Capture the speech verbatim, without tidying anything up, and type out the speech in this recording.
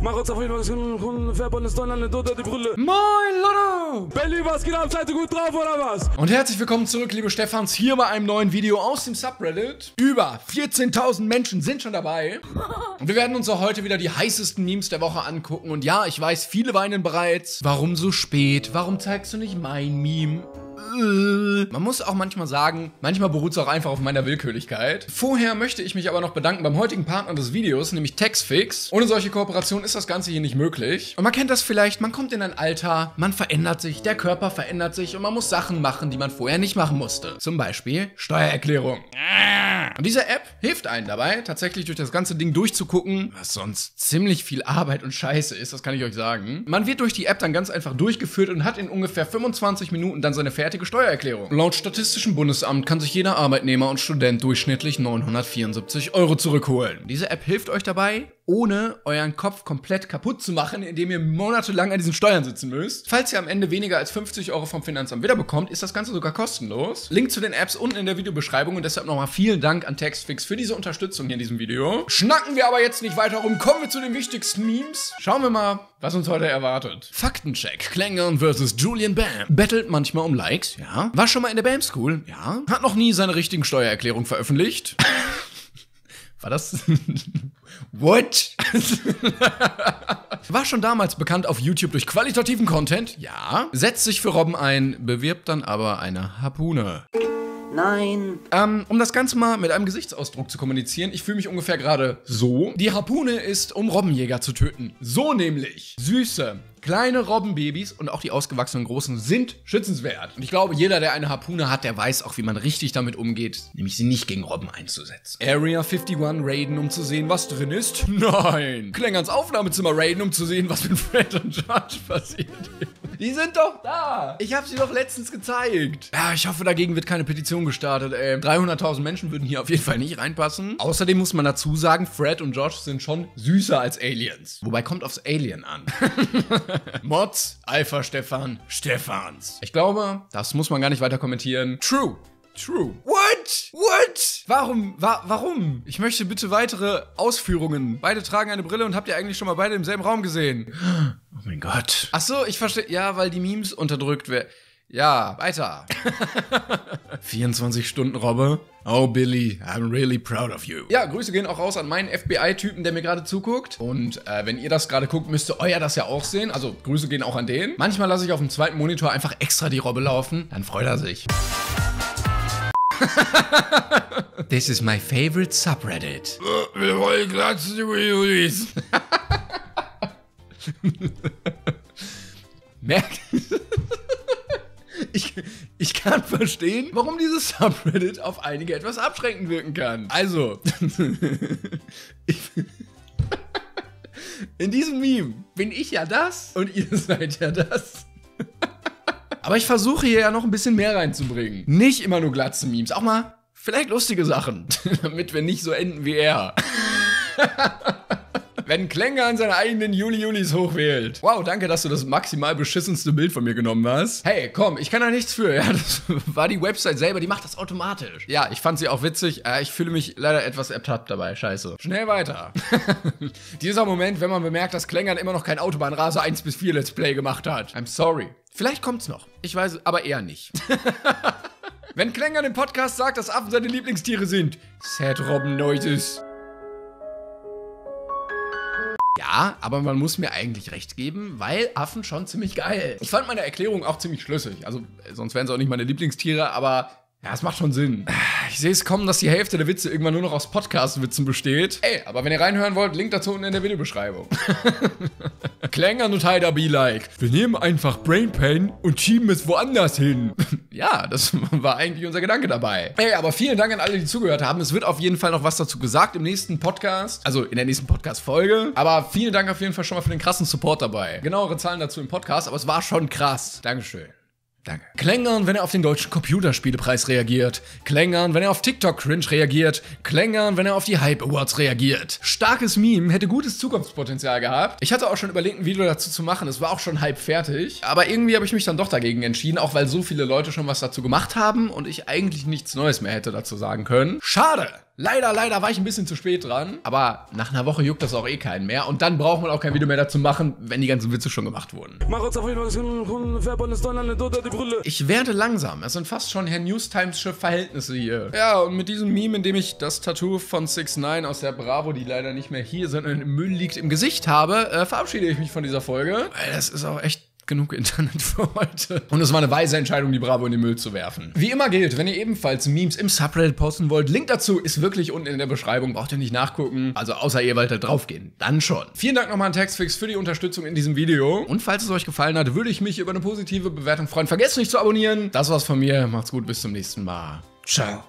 Marotz auf jeden Fall, Verband ist Donnerland, oder die Brille. Moin, Lotto! Belly, was geht ab? Seid ihr gut drauf, oder was? Und herzlich willkommen zurück, liebe Stefans, hier bei einem neuen Video aus dem Subreddit. Über vierzehntausend Menschen sind schon dabei. Und wir werden uns auch heute wieder die heißesten Memes der Woche angucken. Und ja, ich weiß, viele weinen bereits. Warum so spät? Warum zeigst du nicht mein Meme? Man muss auch manchmal sagen, manchmal beruht es auch einfach auf meiner Willkürlichkeit. Vorher möchte ich mich aber noch bedanken beim heutigen Partner des Videos, nämlich Taxfix. Ohne solche Kooperation ist das Ganze hier nicht möglich. Und man kennt das vielleicht, man kommt in ein Alter, man verändert sich, der Körper verändert sich und man muss Sachen machen, die man vorher nicht machen musste. Zum Beispiel Steuererklärung. Und diese App hilft einem dabei, tatsächlich durch das ganze Ding durchzugucken, was sonst ziemlich viel Arbeit und Scheiße ist, das kann ich euch sagen. Man wird durch die App dann ganz einfach durchgeführt und hat in ungefähr fünfundzwanzig Minuten dann seine fertige Steuererklärung. Laut Statistischem Bundesamt kann sich jeder Arbeitnehmer und Student durchschnittlich neunhundertvierundsiebzig Euro zurückholen. Diese App hilft euch dabei, ohne euren Kopf komplett kaputt zu machen, indem ihr monatelang an diesen Steuern sitzen müsst. Falls ihr am Ende weniger als fünfzig Euro vom Finanzamt wiederbekommt, ist das Ganze sogar kostenlos. Link zu den Apps unten in der Videobeschreibung und deshalb nochmal vielen Dank an Taxfix für diese Unterstützung hier in diesem Video. Schnacken wir aber jetzt nicht weiter rum, kommen wir zu den wichtigsten Memes. Schauen wir mal, was uns heute erwartet. Faktencheck. Klengan versus Julian Bam. Battelt manchmal um Likes, ja. War schon mal in der Bam School, ja. Hat noch nie seine richtigen Steuererklärungen veröffentlicht. War das? What? War schon damals bekannt auf YouTube durch qualitativen Content? Ja. Setzt sich für Robben ein, bewirbt dann aber eine Harpune. Nein. Ähm, um das Ganze mal mit einem Gesichtsausdruck zu kommunizieren, ich fühle mich ungefähr gerade so. Die Harpune ist, um Robbenjäger zu töten. So nämlich. Süße, kleine Robbenbabys und auch die ausgewachsenen Großen sind schützenswert. Und ich glaube, jeder, der eine Harpune hat, der weiß auch, wie man richtig damit umgeht, nämlich sie nicht gegen Robben einzusetzen. Area einundfünfzig raiden, um zu sehen, was drin ist? Nein. Klengans Aufnahmezimmer raiden, um zu sehen, was mit Fred und George passiert ist. Die sind doch da. Ich habe sie doch letztens gezeigt. Ja, ich hoffe, dagegen wird keine Petition gestartet, ey. dreihunderttausend Menschen würden hier auf jeden Fall nicht reinpassen. Außerdem muss man dazu sagen, Fred und George sind schon süßer als Aliens. Wobei, kommt aufs Alien an. Mods, Alpha Stefan, Stefans. Ich glaube, das muss man gar nicht weiter kommentieren. True. True. What? What? Warum? Wa warum? Ich möchte bitte weitere Ausführungen. Beide tragen eine Brille und habt ihr eigentlich schon mal beide im selben Raum gesehen? Oh mein Gott. Ach so, ich verstehe. Ja, weil die Memes unterdrückt werden. Ja, weiter. vierundzwanzig Stunden Robbe. Oh, Billy, I'm really proud of you. Ja, Grüße gehen auch raus an meinen F B I-Typen, der mir gerade zuguckt. Und äh, wenn ihr das gerade guckt, müsst ihr euer das ja auch sehen. Also, Grüße gehen auch an den. Manchmal lasse ich auf dem zweiten Monitor einfach extra die Robbe laufen. Dann freut er sich. This is my favorite subreddit. Wir wollen klatschen, Julis. Merkt. Ich, ich kann verstehen, warum dieses Subreddit auf einige etwas abschreckend wirken kann. Also, ich, in diesem Meme bin ich ja das und ihr seid ja das. Aber ich versuche hier ja noch ein bisschen mehr reinzubringen. Nicht immer nur glatze Memes, auch mal vielleicht lustige Sachen, damit wir nicht so enden wie er. Wenn Klengan seine eigenen Juli-Julis hochwählt. Wow, danke, dass du das maximal beschissenste Bild von mir genommen hast. Hey, komm, ich kann da nichts für. Ja, das war die Website selber, die macht das automatisch. Ja, ich fand sie auch witzig. Äh, ich fühle mich leider etwas ertappt dabei. Scheiße. Schnell weiter. Dieser Moment, wenn man bemerkt, dass Klengan immer noch kein Autobahnraser eins bis vier Let's Play gemacht hat. I'm sorry. Vielleicht kommt's noch. Ich weiß, aber eher nicht. Wenn Klengan im Podcast sagt, dass Affen seine Lieblingstiere sind. Sad Robben Noises. Ja, aber man muss mir eigentlich recht geben, weil Affen schon ziemlich geil. Ich fand meine Erklärung auch ziemlich schlüssig. Also, sonst wären sie auch nicht meine Lieblingstiere, aber ja, es macht schon Sinn. Ich sehe es kommen, dass die Hälfte der Witze irgendwann nur noch aus Podcast-Witzen besteht. Ey, aber wenn ihr reinhören wollt, Link dazu unten in der Videobeschreibung. Klengan und Heider be like. Wir nehmen einfach Brain Pain und schieben es woanders hin. Ja, das war eigentlich unser Gedanke dabei. Ey, aber vielen Dank an alle, die zugehört haben. Es wird auf jeden Fall noch was dazu gesagt im nächsten Podcast. Also in der nächsten Podcast-Folge. Aber vielen Dank auf jeden Fall schon mal für den krassen Support dabei. Genauere Zahlen dazu im Podcast, aber es war schon krass. Dankeschön. Danke. Klengan, wenn er auf den Deutschen Computerspielepreis reagiert. Klengan, wenn er auf TikTok Cringe reagiert. Klengan, wenn er auf die Hype Awards reagiert. Starkes Meme, hätte gutes Zukunftspotenzial gehabt. Ich hatte auch schon überlegt, ein Video dazu zu machen. Es war auch schon halb fertig. Aber irgendwie habe ich mich dann doch dagegen entschieden, auch weil so viele Leute schon was dazu gemacht haben und ich eigentlich nichts Neues mehr hätte dazu sagen können. Schade! Leider, leider war ich ein bisschen zu spät dran. Aber nach einer Woche juckt das auch eh keinen mehr. Und dann braucht man auch kein Video mehr dazu machen, wenn die ganzen Witze schon gemacht wurden. Ich werde langsam. Es sind fast schon Herr-News-Times-sche Verhältnisse hier. Ja, und mit diesem Meme, in dem ich das Tattoo von six nine aus der Bravo, die leider nicht mehr hier, sondern im Müll liegt, im Gesicht habe, äh, verabschiede ich mich von dieser Folge. Das ist auch echt genug Internet für heute. Und es war eine weise Entscheidung, die Bravo in den Müll zu werfen. Wie immer gilt, wenn ihr ebenfalls Memes im Subreddit posten wollt, Link dazu ist wirklich unten in der Beschreibung, braucht ihr nicht nachgucken. Also außer ihr wollt da draufgehen, dann schon. Vielen Dank nochmal an Taxfix für die Unterstützung in diesem Video. Und falls es euch gefallen hat, würde ich mich über eine positive Bewertung freuen. Vergesst nicht zu abonnieren. Das war's von mir. Macht's gut, bis zum nächsten Mal. Ciao.